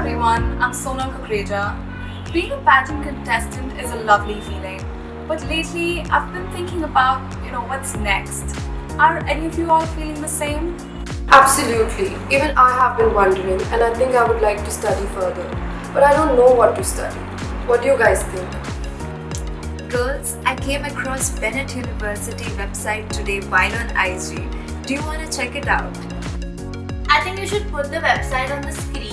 everyone, I'm Sonal Kukreja. Being a pageant contestant is a lovely feeling, but lately I've been thinking about, what's next. Are any of you all feeling the same? Absolutely. Even I have been wondering, and I think I would like to study further. But I don't know what to study. What do you guys think? Girls, I came across Bennett University website today while on IG. Do you want to check it out? I think you should put the website on the screen.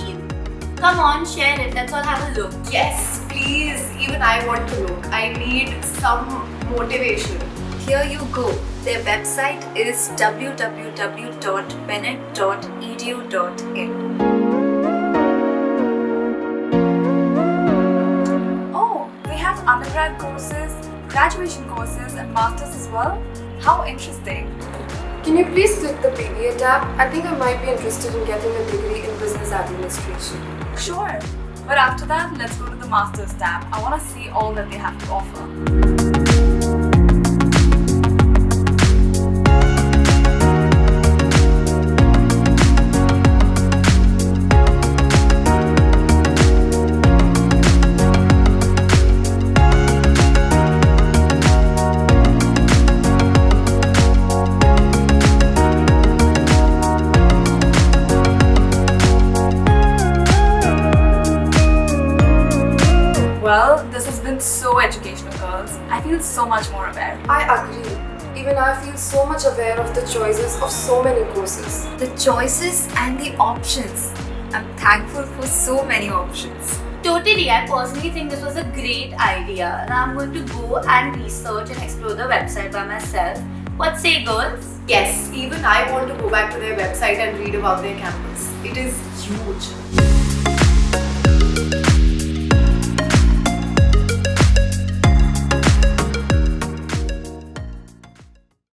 Come on, share it. Let's all have a look. Yes, please. Even I want to look. I need some motivation. Here you go. Their website is www.bennett.edu.in. Oh, they have undergrad courses, graduation courses and masters as well. How interesting. Can you please click the BBA tab? I think I might be interested in getting a degree in business administration. Sure, but after that, let's go to the masters tab. I want to see all that they have to offer. Well, this has been so educational, girls. I feel so much more aware. I agree. Even I feel so much aware of the choices of so many courses. The choices and the options. I'm thankful for so many options. Totally, I personally think this was a great idea. Now I'm going to go and research and explore the website by myself. What say, girls? Yes, even I want to go back to their website and read about their campus. It is huge.